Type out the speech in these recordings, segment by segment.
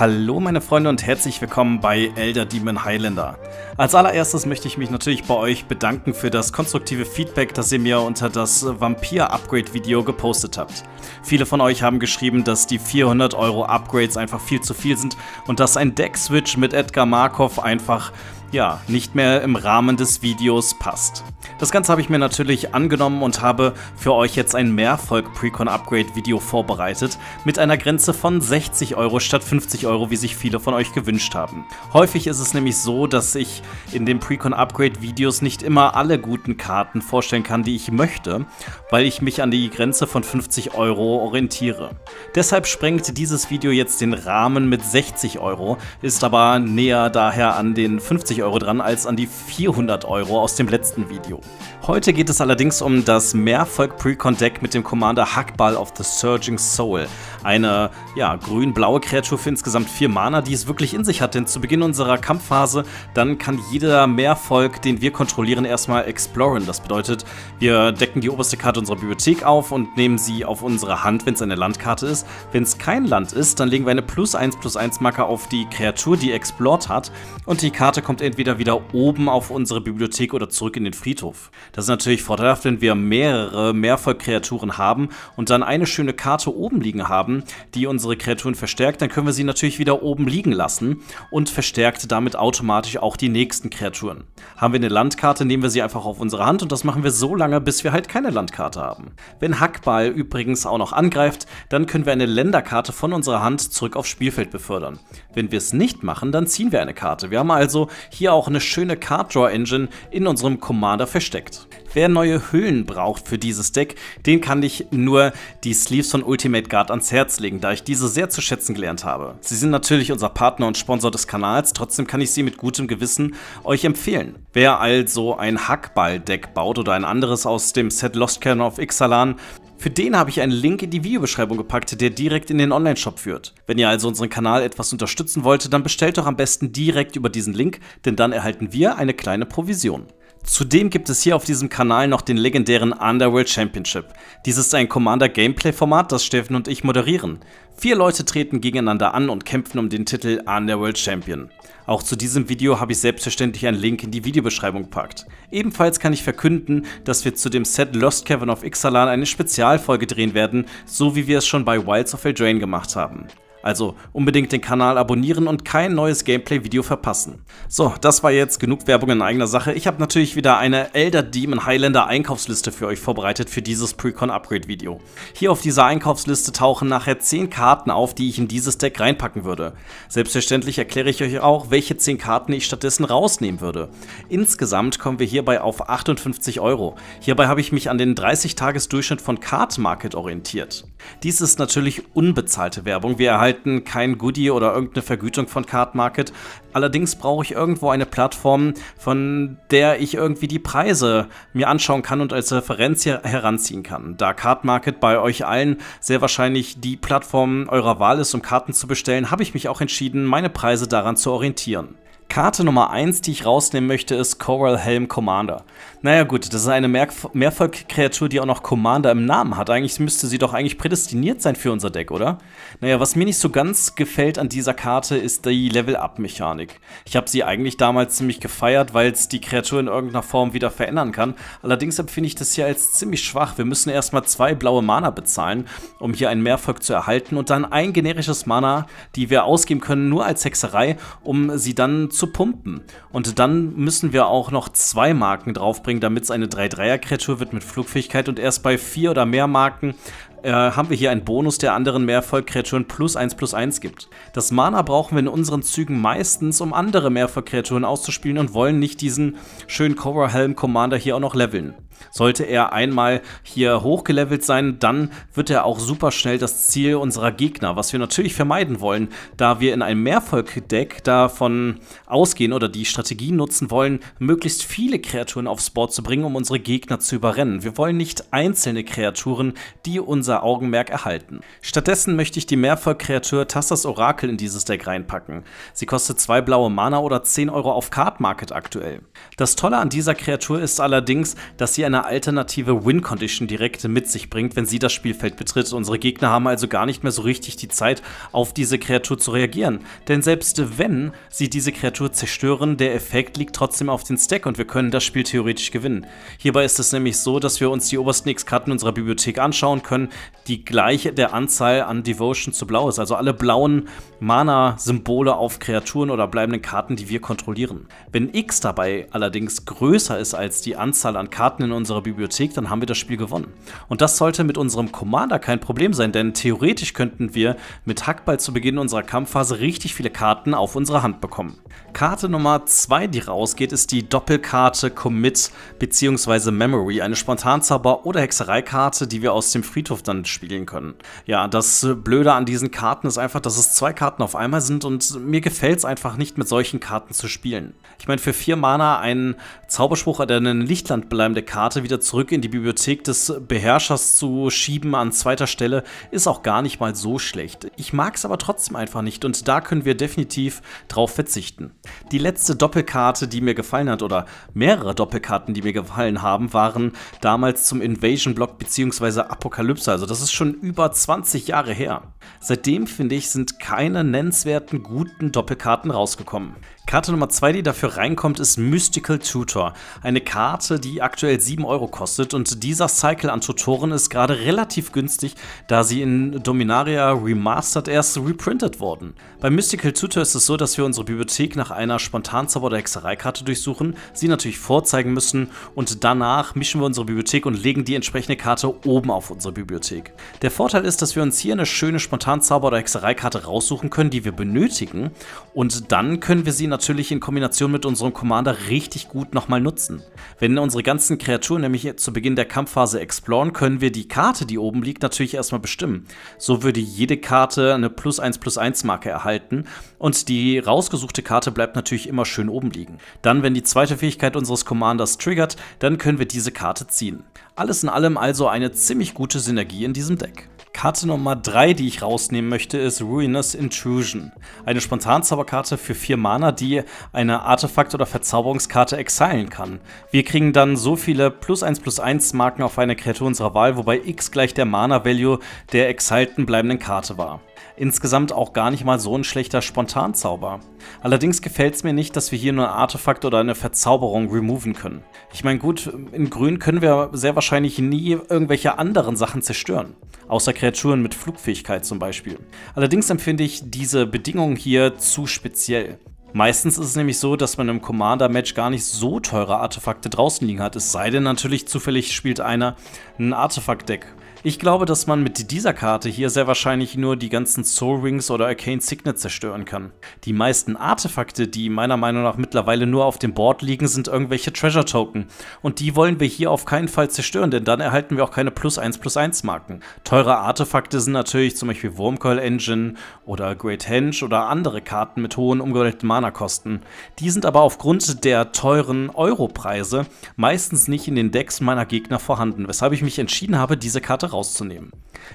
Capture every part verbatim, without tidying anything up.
Hallo meine Freunde und herzlich willkommen bei Elder Dragon Highlander. Als allererstes möchte ich mich natürlich bei euch bedanken für das konstruktive Feedback, das ihr mir unter das Vampir-Upgrade Video gepostet habt. Viele von euch haben geschrieben, dass die vierhundert Euro Upgrades einfach viel zu viel sind und dass ein Deck-Switch mit Edgar Markov einfach, ja, nicht mehr im Rahmen des Videos passt. Das Ganze habe ich mir natürlich angenommen und habe für euch jetzt ein Merfolk Precon Upgrade Video vorbereitet, mit einer Grenze von sechzig Euro statt fünfzig Euro, wie sich viele von euch gewünscht haben. Häufig ist es nämlich so, dass ich in den Precon Upgrade Videos nicht immer alle guten Karten vorstellen kann, die ich möchte, weil ich mich an die Grenze von fünfzig Euro orientiere. Deshalb sprengt dieses Video jetzt den Rahmen mit sechzig Euro, ist aber näher daher an den fünfzig Euro dran als an die vierhundert Euro aus dem letzten Video. Heute geht es allerdings um das Merfolk Precon Deck mit dem Commander Hakbal of the Surging Soul. Eine ja, grün-blaue Kreatur für insgesamt vier Mana, die es wirklich in sich hat, denn zu Beginn unserer Kampfphase, dann kann jeder Merfolk, den wir kontrollieren, erstmal exploren. Das bedeutet, wir decken die oberste Karte unserer Bibliothek auf und nehmen sie auf unsere Hand, wenn es eine Landkarte ist. Wenn es kein Land ist, dann legen wir eine plus eins plus eins Marke auf die Kreatur, die explored hat, und die Karte kommt entweder wieder oben auf unsere Bibliothek oder zurück in den Friedhof. Das ist natürlich vorteilhaft, wenn wir mehrere Merfolk-Kreaturen haben und dann eine schöne Karte oben liegen haben, die unsere Kreaturen verstärkt, dann können wir sie natürlich wieder oben liegen lassen und verstärkt damit automatisch auch die nächsten Kreaturen. Haben wir eine Landkarte, nehmen wir sie einfach auf unsere Hand und das machen wir so lange, bis wir halt keine Landkarte haben. Wenn Hakbal übrigens auch noch angreift, dann können wir eine Länderkarte von unserer Hand zurück aufs Spielfeld befördern. Wenn wir es nicht machen, dann ziehen wir eine Karte. Wir haben also hier auch eine schöne Card Draw Engine in unserem Commander versteckt. Wer neue Hüllen braucht für dieses Deck, den kann ich nur die Sleeves von Ultimate Guard ans Herz legen, da ich diese sehr zu schätzen gelernt habe. Sie sind natürlich unser Partner und Sponsor des Kanals, trotzdem kann ich sie mit gutem Gewissen euch empfehlen. Wer also ein Hakbal-Deck baut oder ein anderes aus dem Set Lost Caverns of Ixalan, für den habe ich einen Link in die Videobeschreibung gepackt, der direkt in den Online-Shop führt. Wenn ihr also unseren Kanal etwas unterstützen wollt, dann bestellt doch am besten direkt über diesen Link, denn dann erhalten wir eine kleine Provision. Zudem gibt es hier auf diesem Kanal noch den legendären Underworld Championship. Dies ist ein Commander-Gameplay-Format, das Steffen und ich moderieren. Vier Leute treten gegeneinander an und kämpfen um den Titel Underworld Champion. Auch zu diesem Video habe ich selbstverständlich einen Link in die Videobeschreibung gepackt. Ebenfalls kann ich verkünden, dass wir zu dem Set Lost Caverns of Ixalan eine Spezialfolge drehen werden, so wie wir es schon bei Wilds of Eldraine gemacht haben. Also unbedingt den Kanal abonnieren und kein neues Gameplay-Video verpassen. So, das war jetzt genug Werbung in eigener Sache. Ich habe natürlich wieder eine Elder Dragon Highlander Einkaufsliste für euch vorbereitet für dieses Precon-Upgrade-Video. Hier auf dieser Einkaufsliste tauchen nachher zehn Karten auf, die ich in dieses Deck reinpacken würde. Selbstverständlich erkläre ich euch auch, welche zehn Karten ich stattdessen rausnehmen würde. Insgesamt kommen wir hierbei auf achtundfünfzig Euro. Hierbei habe ich mich an den dreißig-Tages-Durchschnitt von Card Market orientiert. Dies ist natürlich unbezahlte Werbung. Wir erhalten kein Goodie oder irgendeine Vergütung von Card Market. Allerdings brauche ich irgendwo eine Plattform, von der ich irgendwie die Preise mir anschauen kann und als Referenz hier heranziehen kann. Da Card Market bei euch allen sehr wahrscheinlich die Plattform eurer Wahl ist, um Karten zu bestellen, habe ich mich auch entschieden, meine Preise daran zu orientieren. Karte Nummer eins, die ich rausnehmen möchte, ist Coral Helm Commander. Naja gut, das ist eine Merfolk-Kreatur, die auch noch Commander im Namen hat. Eigentlich müsste sie doch eigentlich prädestiniert sein für unser Deck, oder? Naja, was mir nicht so ganz gefällt an dieser Karte, ist die Level-Up-Mechanik. Ich habe sie eigentlich damals ziemlich gefeiert, weil es die Kreatur in irgendeiner Form wieder verändern kann. Allerdings empfinde ich das hier als ziemlich schwach. Wir müssen erstmal zwei blaue Mana bezahlen, um hier einen Merfolk zu erhalten. Und dann ein generisches Mana, die wir ausgeben können, nur als Hexerei, um sie dann zu zu pumpen. Und dann müssen wir auch noch zwei Marken draufbringen, damit es eine drei-Dreier-Kreatur wird mit Flugfähigkeit, und erst bei vier oder mehr Marken äh, haben wir hier einen Bonus, der anderen Merfolk-Kreaturen plus eins plus eins gibt. Das Mana brauchen wir in unseren Zügen meistens, um andere Merfolk-Kreaturen auszuspielen, und wollen nicht diesen schönen Coral Helm Commander hier auch noch leveln. Sollte er einmal hier hochgelevelt sein, dann wird er auch super schnell das Ziel unserer Gegner, was wir natürlich vermeiden wollen, da wir in einem Merfolk-Deck davon ausgehen oder die Strategie nutzen wollen, möglichst viele Kreaturen aufs Board zu bringen, um unsere Gegner zu überrennen. Wir wollen nicht einzelne Kreaturen, die unser Augenmerk erhalten. Stattdessen möchte ich die Merfolk-Kreatur Tassas Orakel in dieses Deck reinpacken. Sie kostet zwei blaue Mana oder zehn Euro auf Card Market aktuell. Das Tolle an dieser Kreatur ist allerdings, dass sie eine alternative Win-Condition direkt mit sich bringt, wenn sie das Spielfeld betritt. Unsere Gegner haben also gar nicht mehr so richtig die Zeit, auf diese Kreatur zu reagieren. Denn selbst wenn sie diese Kreatur zerstören, der Effekt liegt trotzdem auf den Stack und wir können das Spiel theoretisch gewinnen. Hierbei ist es nämlich so, dass wir uns die obersten X-Karten unserer Bibliothek anschauen können, die gleich der Anzahl an Devotion zu blau ist. Also alle blauen Mana-Symbole auf Kreaturen oder bleibenden Karten, die wir kontrollieren. Wenn X dabei allerdings größer ist als die Anzahl an Karten in unserer Bibliothek, dann haben wir das Spiel gewonnen. Und das sollte mit unserem Commander kein Problem sein, denn theoretisch könnten wir mit Hakbal zu Beginn unserer Kampfphase richtig viele Karten auf unsere Hand bekommen. Karte Nummer zwei, die rausgeht, ist die Doppelkarte Commit bzw. Memory, eine Spontanzauber- oder Hexereikarte, die wir aus dem Friedhof dann spielen können. Ja, das Blöde an diesen Karten ist einfach, dass es zwei Karten auf einmal sind und mir gefällt es einfach nicht, mit solchen Karten zu spielen. Ich meine, für vier Mana einen Zauberspruch oder eine lichtlandbleibende Karte wieder zurück in die Bibliothek des Beherrschers zu schieben an zweiter Stelle, ist auch gar nicht mal so schlecht. Ich mag es aber trotzdem einfach nicht und da können wir definitiv drauf verzichten. Die letzte Doppelkarte, die mir gefallen hat, oder mehrere Doppelkarten, die mir gefallen haben, waren damals zum Invasion-Block bzw. Apokalypse, also das ist schon über zwanzig Jahre her. Seitdem, finde ich, sind keine nennenswerten guten Doppelkarten rausgekommen. Karte Nummer zwei, die dafür reinkommt, ist Mystical Tutor. Eine Karte, die aktuell sieben Euro kostet und dieser Cycle an Tutoren ist gerade relativ günstig, da sie in Dominaria Remastered erst reprintet wurden. Bei Mystical Tutor ist es so, dass wir unsere Bibliothek nach einer Spontanzauber- oder Hexereikarte durchsuchen, sie natürlich vorzeigen müssen und danach mischen wir unsere Bibliothek und legen die entsprechende Karte oben auf unsere Bibliothek. Der Vorteil ist, dass wir uns hier eine schöne Spontanzauber- oder Hexereikarte raussuchen können, die wir benötigen und dann können wir sie natürlich natürlich in Kombination mit unserem Commander richtig gut nochmal nutzen. Wenn unsere ganzen Kreaturen nämlich zu Beginn der Kampfphase exploren, können wir die Karte, die oben liegt, natürlich erstmal bestimmen. So würde jede Karte eine plus eins plus eins Marke erhalten und die rausgesuchte Karte bleibt natürlich immer schön oben liegen. Dann, wenn die zweite Fähigkeit unseres Commanders triggert, dann können wir diese Karte ziehen. Alles in allem also eine ziemlich gute Synergie in diesem Deck. Karte Nummer drei, die ich rausnehmen möchte, ist Ruinous Intrusion. Eine Spontanzauberkarte für vier Mana, die eine Artefakt- oder Verzauberungskarte exilen kann. Wir kriegen dann so viele plus eins plus eins Marken auf eine Kreatur unserer Wahl, wobei X gleich der Mana-Value der exilten bleibenden Karte war. Insgesamt auch gar nicht mal so ein schlechter Spontanzauber. Allerdings gefällt es mir nicht, dass wir hier nur ein Artefakt oder eine Verzauberung removen können. Ich meine, gut, in Grün können wir sehr wahrscheinlich nie irgendwelche anderen Sachen zerstören. Außer Kreaturen mit Flugfähigkeit zum Beispiel. Allerdings empfinde ich diese Bedingung hier zu speziell. Meistens ist es nämlich so, dass man im Commander-Match gar nicht so teure Artefakte draußen liegen hat. Es sei denn natürlich, zufällig spielt einer ein Artefakt-Deck. Ich glaube, dass man mit dieser Karte hier sehr wahrscheinlich nur die ganzen Soul Rings oder Arcane Signet zerstören kann. Die meisten Artefakte, die meiner Meinung nach mittlerweile nur auf dem Board liegen, sind irgendwelche Treasure Token. Und die wollen wir hier auf keinen Fall zerstören, denn dann erhalten wir auch keine plus eins plus eins Marken. Teure Artefakte sind natürlich zum Beispiel Wormcoil Engine oder Great Henge oder andere Karten mit hohen umgewandelten Mana-Kosten. Die sind aber aufgrund der teuren Euro-Preise meistens nicht in den Decks meiner Gegner vorhanden, weshalb ich mich entschieden habe, diese Karte rauszunehmen.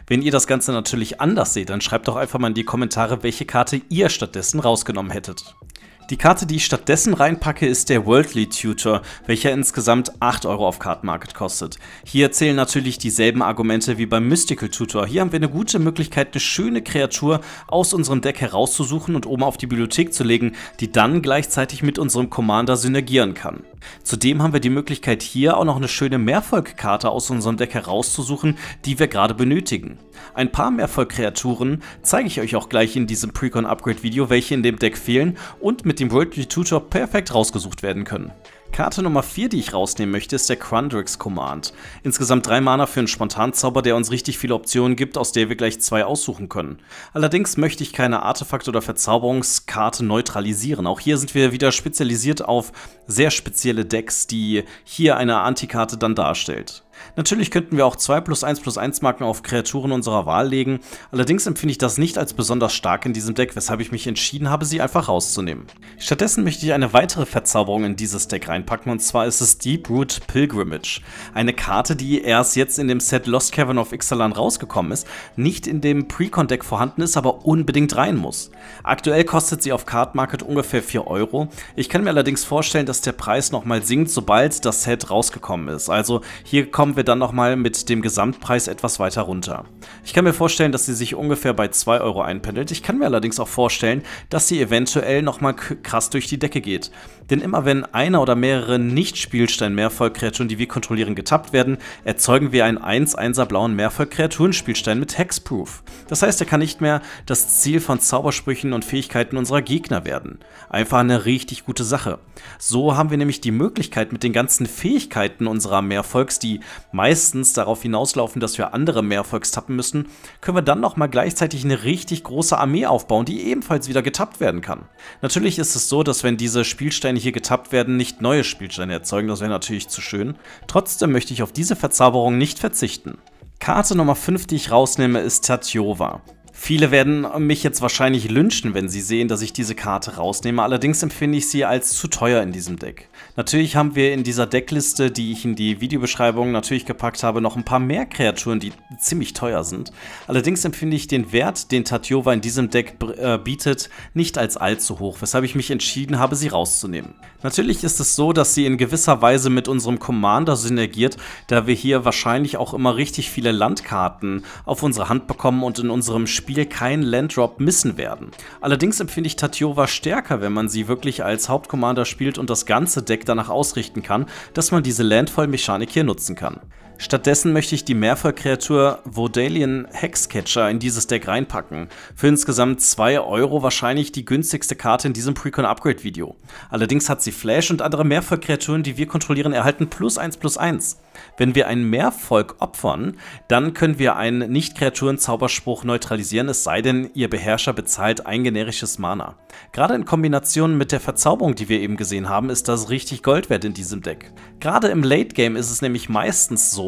Wenn ihr das Ganze natürlich anders seht, dann schreibt doch einfach mal in die Kommentare, welche Karte ihr stattdessen rausgenommen hättet. Die Karte, die ich stattdessen reinpacke, ist der Worldly Tutor, welcher insgesamt acht Euro auf Card Market kostet. Hier zählen natürlich dieselben Argumente wie beim Mystical Tutor. Hier haben wir eine gute Möglichkeit, eine schöne Kreatur aus unserem Deck herauszusuchen und oben auf die Bibliothek zu legen, die dann gleichzeitig mit unserem Commander synergieren kann. Zudem haben wir die Möglichkeit, hier auch noch eine schöne Merfolk-Karte aus unserem Deck herauszusuchen, die wir gerade benötigen. Ein paar Merfolk-Kreaturen zeige ich euch auch gleich in diesem Precon-Upgrade-Video, welche in dem Deck fehlen und mit mit dem Worldly Tutor perfekt rausgesucht werden können. Karte Nummer vier, die ich rausnehmen möchte, ist der Quandrix Command. Insgesamt drei Mana für einen Spontanzauber, der uns richtig viele Optionen gibt, aus der wir gleich zwei aussuchen können. Allerdings möchte ich keine Artefakt- oder Verzauberungskarte neutralisieren. Auch hier sind wir wieder spezialisiert auf sehr spezielle Decks, die hier eine Antikarte dann darstellt. Natürlich könnten wir auch zwei plus eins plus eins Marken auf Kreaturen unserer Wahl legen, allerdings empfinde ich das nicht als besonders stark in diesem Deck, weshalb ich mich entschieden habe, sie einfach rauszunehmen. Stattdessen möchte ich eine weitere Verzauberung in dieses Deck reinpacken, und zwar ist es Deeproot Pilgrimage. Eine Karte, die erst jetzt in dem Set Lost Caverns of Ixalan rausgekommen ist, nicht in dem Precon-Deck vorhanden ist, aber unbedingt rein muss. Aktuell kostet sie auf Card Market ungefähr vier Euro. Ich kann mir allerdings vorstellen, dass der Preis nochmal sinkt, sobald das Set rausgekommen ist. Also hier kommen wir dann nochmal mit dem Gesamtpreis etwas weiter runter. Ich kann mir vorstellen, dass sie sich ungefähr bei zwei Euro einpendelt. Ich kann mir allerdings auch vorstellen, dass sie eventuell nochmal krass durch die Decke geht. Denn immer wenn einer oder mehrere Nicht-Spielstein-Merfolk-Kreaturen, die wir kontrollieren, getappt werden, erzeugen wir einen eins-eins-er blauen Merfolk-Kreaturen-Spielstein mit Hexproof. Das heißt, er kann nicht mehr das Ziel von Zaubersprüchen und Fähigkeiten unserer Gegner werden. Einfach eine richtig gute Sache. So haben wir nämlich die Möglichkeit, mit den ganzen Fähigkeiten unserer Merfolks, die meistens darauf hinauslaufen, dass wir andere Merfolks tappen müssen, können wir dann nochmal gleichzeitig eine richtig große Armee aufbauen, die ebenfalls wieder getappt werden kann. Natürlich ist es so, dass wenn diese Spielsteine hier getappt werden, nicht neue Spielsteine erzeugen, das wäre natürlich zu schön. Trotzdem möchte ich auf diese Verzauberung nicht verzichten. Karte Nummer fünf, die ich rausnehme, ist Tatyova. Viele werden mich jetzt wahrscheinlich lynchen, wenn sie sehen, dass ich diese Karte rausnehme, allerdings empfinde ich sie als zu teuer in diesem Deck. Natürlich haben wir in dieser Deckliste, die ich in die Videobeschreibung natürlich gepackt habe, noch ein paar mehr Kreaturen, die ziemlich teuer sind. Allerdings empfinde ich den Wert, den Tatyova in diesem Deck äh, bietet, nicht als allzu hoch, weshalb ich mich entschieden habe, sie rauszunehmen. Natürlich ist es so, dass sie in gewisser Weise mit unserem Commander synergiert, da wir hier wahrscheinlich auch immer richtig viele Landkarten auf unsere Hand bekommen und in unserem Spiel Spiel keinen Landdrop missen werden. Allerdings empfinde ich Tatyova stärker, wenn man sie wirklich als Hauptcommander spielt und das ganze Deck danach ausrichten kann, dass man diese Landfall-Mechanik hier nutzen kann. Stattdessen möchte ich die Merfolk-Kreatur Vodalian Hexcatcher in dieses Deck reinpacken. Für insgesamt zwei Euro wahrscheinlich die günstigste Karte in diesem Precon-Upgrade-Video. Allerdings hat sie Flash und andere Merfolk-Kreaturen, die wir kontrollieren, erhalten plus eins plus eins. Wenn wir einen Merfolk opfern, dann können wir einen Nicht-Kreaturen-Zauberspruch neutralisieren, es sei denn, ihr Beherrscher bezahlt ein generisches Mana. Gerade in Kombination mit der Verzauberung, die wir eben gesehen haben, ist das richtig Gold wert in diesem Deck. Gerade im Late-Game ist es nämlich meistens so,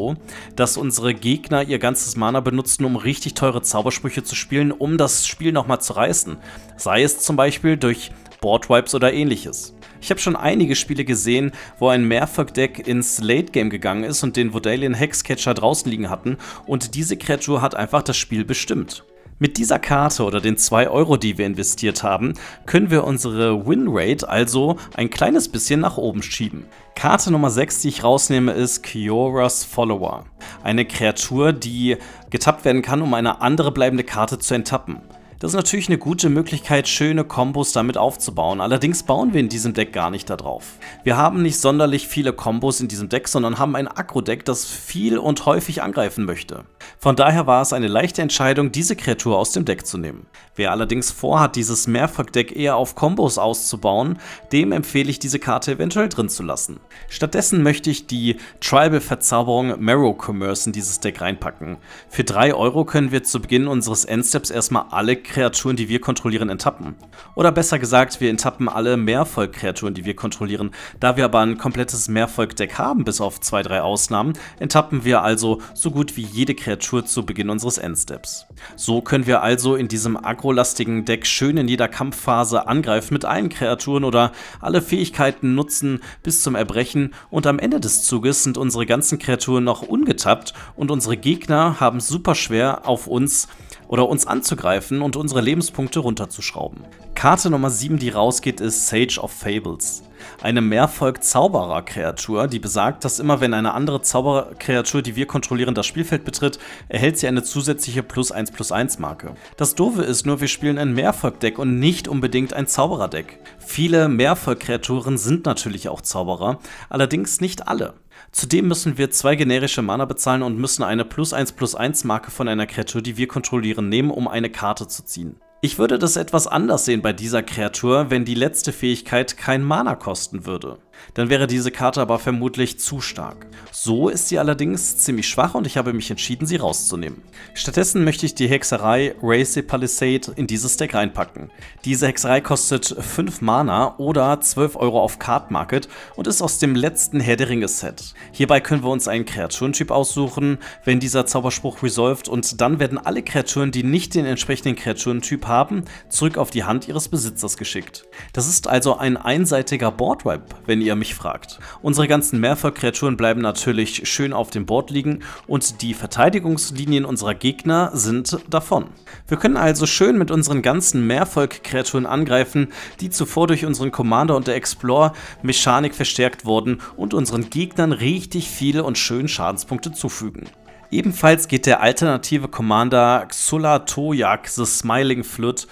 dass unsere Gegner ihr ganzes Mana benutzen, um richtig teure Zaubersprüche zu spielen, um das Spiel nochmal zu reißen. Sei es zum Beispiel durch Boardwipes oder ähnliches. Ich habe schon einige Spiele gesehen, wo ein Merfolk-Deck ins Late-Game gegangen ist und den Vodalian Hexcatcher draußen liegen hatten, und diese Kreatur hat einfach das Spiel bestimmt. Mit dieser Karte oder den zwei Euro, die wir investiert haben, können wir unsere Winrate also ein kleines bisschen nach oben schieben. Karte Nummer sechs, die ich rausnehme, ist Kiora's Follower. Eine Kreatur, die getappt werden kann, um eine andere bleibende Karte zu enttappen. Das ist natürlich eine gute Möglichkeit, schöne Kombos damit aufzubauen, allerdings bauen wir in diesem Deck gar nicht darauf. Wir haben nicht sonderlich viele Kombos in diesem Deck, sondern haben ein Aggro-Deck, das viel und häufig angreifen möchte. Von daher war es eine leichte Entscheidung, diese Kreatur aus dem Deck zu nehmen. Wer allerdings vorhat, dieses Merfolk-Deck eher auf Kombos auszubauen, dem empfehle ich, diese Karte eventuell drin zu lassen. Stattdessen möchte ich die Tribal-Verzauberung Marrow Commerce in dieses Deck reinpacken. Für drei Euro können wir zu Beginn unseres Endsteps erstmal alle Kreaturen, die wir kontrollieren, enttappen. Oder besser gesagt, wir enttappen alle Merfolk-Kreaturen, die wir kontrollieren. Da wir aber ein komplettes Merfolk-Deck haben, bis auf zwei, drei Ausnahmen, enttappen wir also so gut wie jede Kreatur zu Beginn unseres Endsteps. So können wir also in diesem agrolastigen Deck schön in jeder Kampfphase angreifen mit allen Kreaturen oder alle Fähigkeiten nutzen bis zum Erbrechen, und am Ende des Zuges sind unsere ganzen Kreaturen noch ungetappt und unsere Gegner haben es super schwer, auf uns oder uns anzugreifen und unsere Lebenspunkte runterzuschrauben. Karte Nummer sieben, die rausgeht, ist Sage of Fables. Eine Merfolk-Zauberer-Kreatur, die besagt, dass immer wenn eine andere Zauberer-Kreatur, die wir kontrollieren, das Spielfeld betritt, erhält sie eine zusätzliche plus eins plus eins Marke. Das Doofe ist nur, wir spielen ein Merfolk-Deck und nicht unbedingt ein Zauberer-Deck. Viele Merfolk-Kreaturen sind natürlich auch Zauberer, allerdings nicht alle. Zudem müssen wir zwei generische Mana bezahlen und müssen eine plus eins plus eins Marke von einer Kreatur, die wir kontrollieren, nehmen, um eine Karte zu ziehen. Ich würde das etwas anders sehen bei dieser Kreatur, wenn die letzte Fähigkeit kein Mana kosten würde. Dann wäre diese Karte aber vermutlich zu stark. So ist sie allerdings ziemlich schwach und ich habe mich entschieden, sie rauszunehmen. Stattdessen möchte ich die Hexerei Racey Palisade in dieses Deck reinpacken. Diese Hexerei kostet fünf Mana oder zwölf Euro auf Card Market und ist aus dem letzten Herr der Ringe Set. Hierbei können wir uns einen Kreaturentyp aussuchen, wenn dieser Zauberspruch resolved, und dann werden alle Kreaturen, die nicht den entsprechenden Kreaturentyp haben, zurück auf die Hand ihres Besitzers geschickt. Das ist also ein einseitiger Boardwipe, wenn ihr mich fragt. Unsere ganzen Merfolk-Kreaturen bleiben natürlich schön auf dem Board liegen und die Verteidigungslinien unserer Gegner sind davon. Wir können also schön mit unseren ganzen Merfolk-Kreaturen angreifen, die zuvor durch unseren Commander und der Explore-Mechanik verstärkt wurden und unseren Gegnern richtig viele und schöne Schadenspunkte zufügen. Ebenfalls geht der alternative Commander Xulatoyak the Smiling Flood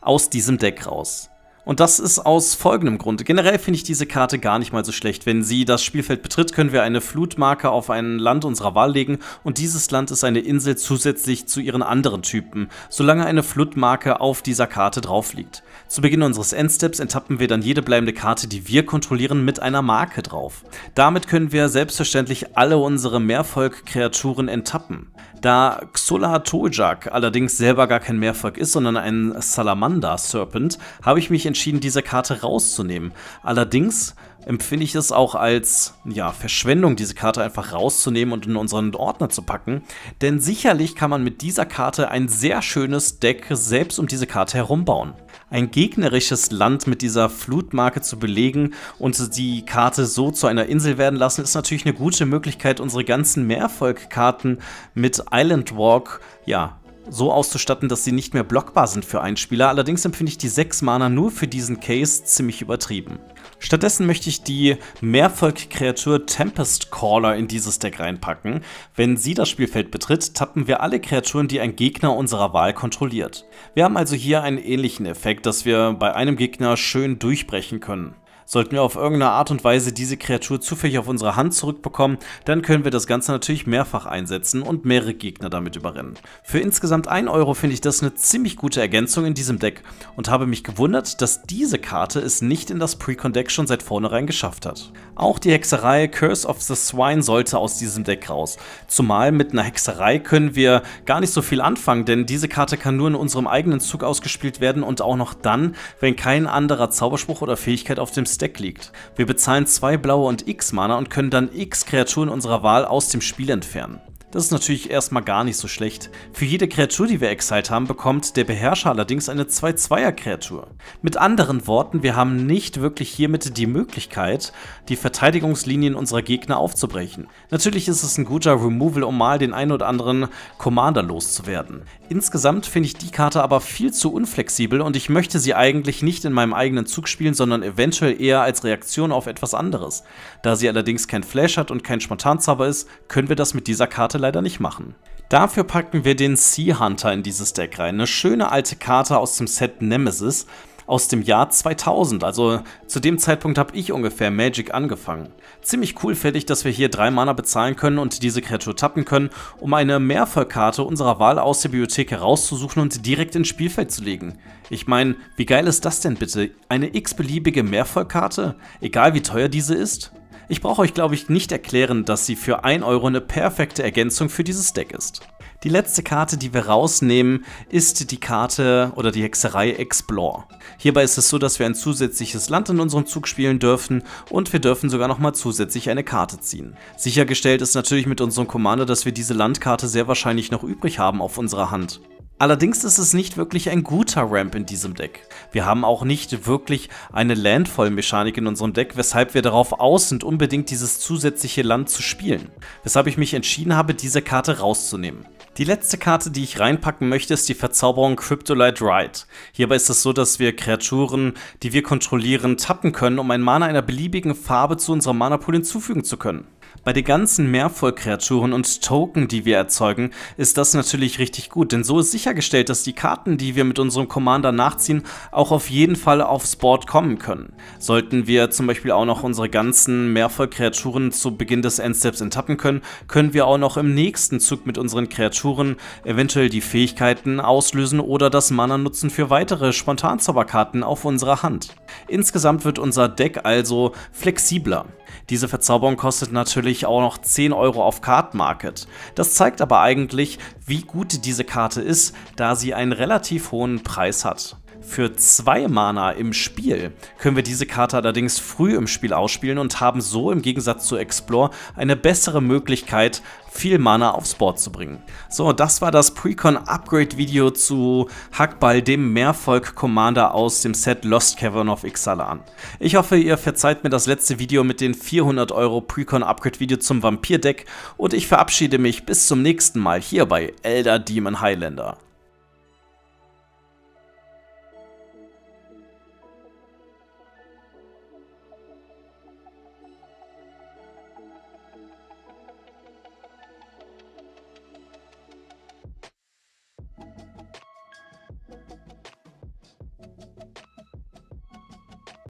aus diesem Deck raus. Und das ist aus folgendem Grund. Generell finde ich diese Karte gar nicht mal so schlecht. Wenn sie das Spielfeld betritt, können wir eine Flutmarke auf ein Land unserer Wahl legen und dieses Land ist eine Insel zusätzlich zu ihren anderen Typen, solange eine Flutmarke auf dieser Karte drauf liegt. Zu Beginn unseres Endsteps enttappen wir dann jede bleibende Karte, die wir kontrollieren, mit einer Marke drauf. Damit können wir selbstverständlich alle unsere Meervolk-Kreaturen enttappen. Da Xulatoyak allerdings selber gar kein Meervolk ist, sondern ein Salamander-Serpent, habe ich mich entschieden, diese Karte rauszunehmen. Allerdings empfinde ich es auch als ja, Verschwendung, diese Karte einfach rauszunehmen und in unseren Ordner zu packen, denn sicherlich kann man mit dieser Karte ein sehr schönes Deck selbst um diese Karte herum bauen. Ein gegnerisches Land mit dieser Flutmarke zu belegen und die Karte so zu einer Insel werden lassen, ist natürlich eine gute Möglichkeit, unsere ganzen Meervolk-Karten mit Island Walk, ja, so auszustatten, dass sie nicht mehr blockbar sind für einen Spieler. Allerdings empfinde ich die sechs Mana nur für diesen Case ziemlich übertrieben. Stattdessen möchte ich die Meervolk-Kreatur Tempest Caller in dieses Deck reinpacken. Wenn sie das Spielfeld betritt, tappen wir alle Kreaturen, die ein Gegner unserer Wahl kontrolliert. Wir haben also hier einen ähnlichen Effekt, dass wir bei einem Gegner schön durchbrechen können. Sollten wir auf irgendeine Art und Weise diese Kreatur zufällig auf unsere Hand zurückbekommen, dann können wir das Ganze natürlich mehrfach einsetzen und mehrere Gegner damit überrennen. Für insgesamt ein Euro finde ich das eine ziemlich gute Ergänzung in diesem Deck und habe mich gewundert, dass diese Karte es nicht in das Precon-Deck schon seit vornherein geschafft hat. Auch die Hexerei Curse of the Swine sollte aus diesem Deck raus. Zumal mit einer Hexerei können wir gar nicht so viel anfangen, denn diese Karte kann nur in unserem eigenen Zug ausgespielt werden und auch noch dann, wenn kein anderer Zauberspruch oder Fähigkeit auf dem Deck liegt. Wir bezahlen zwei blaue und X Mana und können dann X Kreaturen unserer Wahl aus dem Spiel entfernen. Das ist natürlich erstmal gar nicht so schlecht. Für jede Kreatur, die wir exiled haben, bekommt der Beherrscher allerdings eine zwei-Zweier-Kreatur. Mit anderen Worten, wir haben nicht wirklich hiermit die Möglichkeit, die Verteidigungslinien unserer Gegner aufzubrechen. Natürlich ist es ein guter Removal, um mal den einen oder anderen Commander loszuwerden. Insgesamt finde ich die Karte aber viel zu unflexibel und ich möchte sie eigentlich nicht in meinem eigenen Zug spielen, sondern eventuell eher als Reaktion auf etwas anderes. Da sie allerdings kein Flash hat und kein Spontanzauber ist, können wir das mit dieser Karte leider nicht machen. Dafür packen wir den Sea Hunter in dieses Deck rein, eine schöne alte Karte aus dem Set Nemesis aus dem Jahr zweitausend, also zu dem Zeitpunkt habe ich ungefähr Magic angefangen. Ziemlich cool fände ich, dass wir hier drei Mana bezahlen können und diese Kreatur tappen können, um eine Mehrfallkarte unserer Wahl aus der Bibliothek herauszusuchen und direkt ins Spielfeld zu legen. Ich meine, wie geil ist das denn bitte? Eine x-beliebige Mehrfallkarte? Egal wie teuer diese ist? Ich brauche euch, glaube ich, nicht erklären, dass sie für ein Euro eine perfekte Ergänzung für dieses Deck ist. Die letzte Karte, die wir rausnehmen, ist die Karte oder die Hexerei Explore. Hierbei ist es so, dass wir ein zusätzliches Land in unserem Zug spielen dürfen und wir dürfen sogar nochmal zusätzlich eine Karte ziehen. Sichergestellt ist natürlich mit unserem Commander, dass wir diese Landkarte sehr wahrscheinlich noch übrig haben auf unserer Hand. Allerdings ist es nicht wirklich ein guter Ramp in diesem Deck. Wir haben auch nicht wirklich eine Landfall-Mechanik in unserem Deck, weshalb wir darauf aus sind, unbedingt dieses zusätzliche Land zu spielen. Weshalb ich mich entschieden habe, diese Karte rauszunehmen. Die letzte Karte, die ich reinpacken möchte, ist die Verzauberung Cryptolite Ride. Hierbei ist es so, dass wir Kreaturen, die wir kontrollieren, tappen können, um ein Mana einer beliebigen Farbe zu unserem Mana-Pool hinzufügen zu können. Bei den ganzen Merfolk-Kreaturen und Token, die wir erzeugen, ist das natürlich richtig gut, denn so ist sichergestellt, dass die Karten, die wir mit unserem Commander nachziehen, auch auf jeden Fall aufs Board kommen können. Sollten wir zum Beispiel auch noch unsere ganzen Merfolk-Kreaturen zu Beginn des Endsteps enttappen können, können wir auch noch im nächsten Zug mit unseren Kreaturen eventuell die Fähigkeiten auslösen oder das Mana nutzen für weitere Spontanzauberkarten auf unserer Hand. Insgesamt wird unser Deck also flexibler. Diese Verzauberung kostet natürlich auch noch zehn Euro auf Card Market. Das zeigt aber eigentlich, wie gut diese Karte ist, da sie einen relativ hohen Preis hat. Für zwei Mana im Spiel können wir diese Karte allerdings früh im Spiel ausspielen und haben so im Gegensatz zu Explore eine bessere Möglichkeit, viel Mana aufs Board zu bringen. So, das war das Precon-Upgrade-Video zu Hakbal, dem Merfolk-Commander aus dem Set Lost Caverns of Ixalan. Ich hoffe, ihr verzeiht mir das letzte Video mit dem vierhundert Euro Precon-Upgrade-Video zum Vampir-Deck und ich verabschiede mich bis zum nächsten Mal hier bei Elder Dragon Highlander.